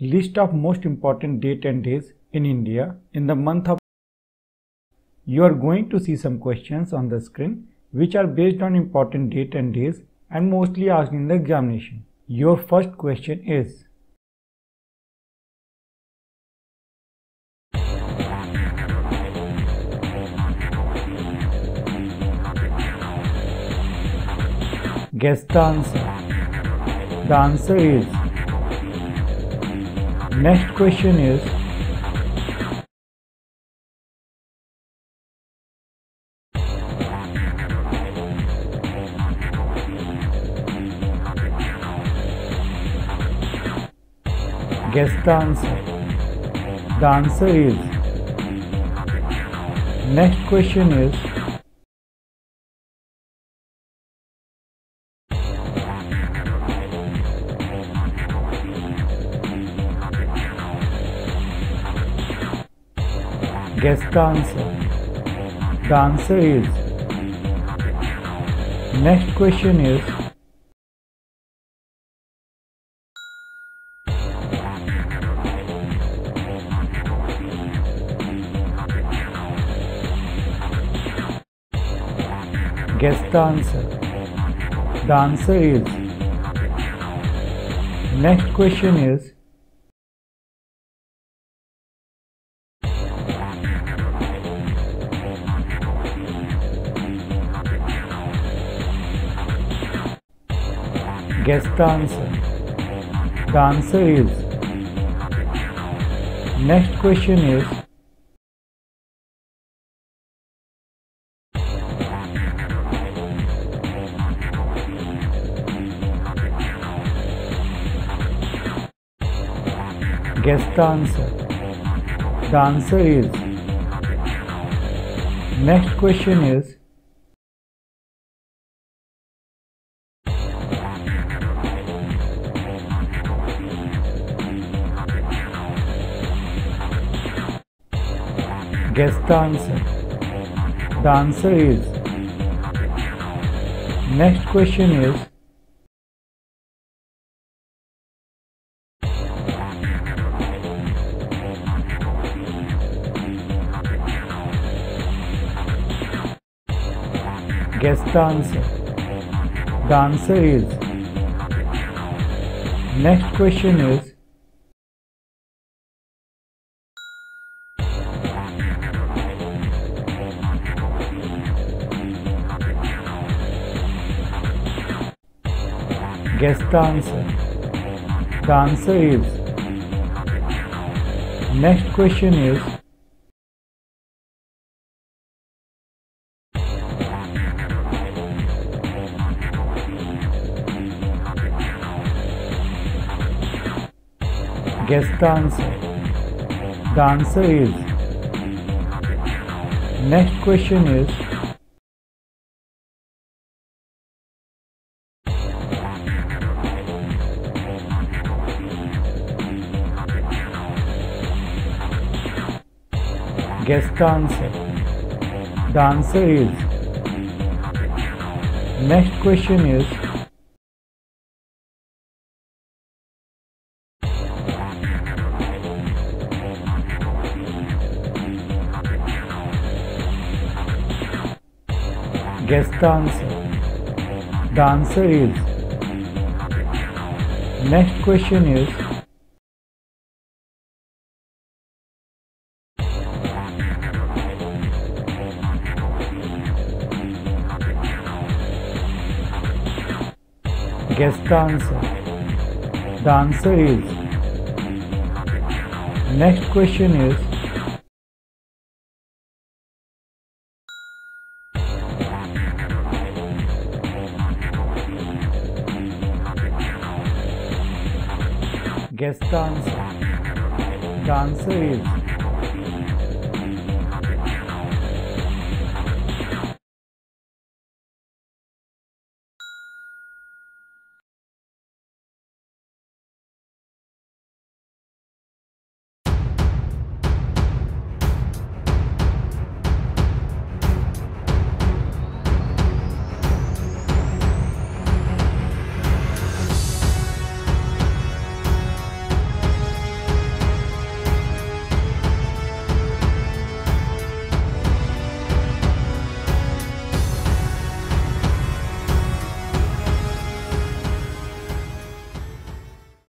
List of most important date and days in India in the month of. You are going to see some questions on the screen which are based on important date and days and mostly asked in the examination. Your first question is, guess the answer. The answer is. Next question is, guess the answer. The answer is. Next question is, guess the answer. The answer is. Next question is, guess the answer. The answer is. Next question is, guess the answer. The answer is. Next question is, guess the answer. The answer is. Next question is, guess the answer. The answer is. Next question is, guess the answer. The answer is. Next question is, guess the answer. The answer is. Next question is, guess the answer. The answer is. Next question is, guess the answer. The answer is. Next question is, guess the answer. The answer is. Next question is, guess the answer. The answer is. Next question is, guess the answer. The answer is.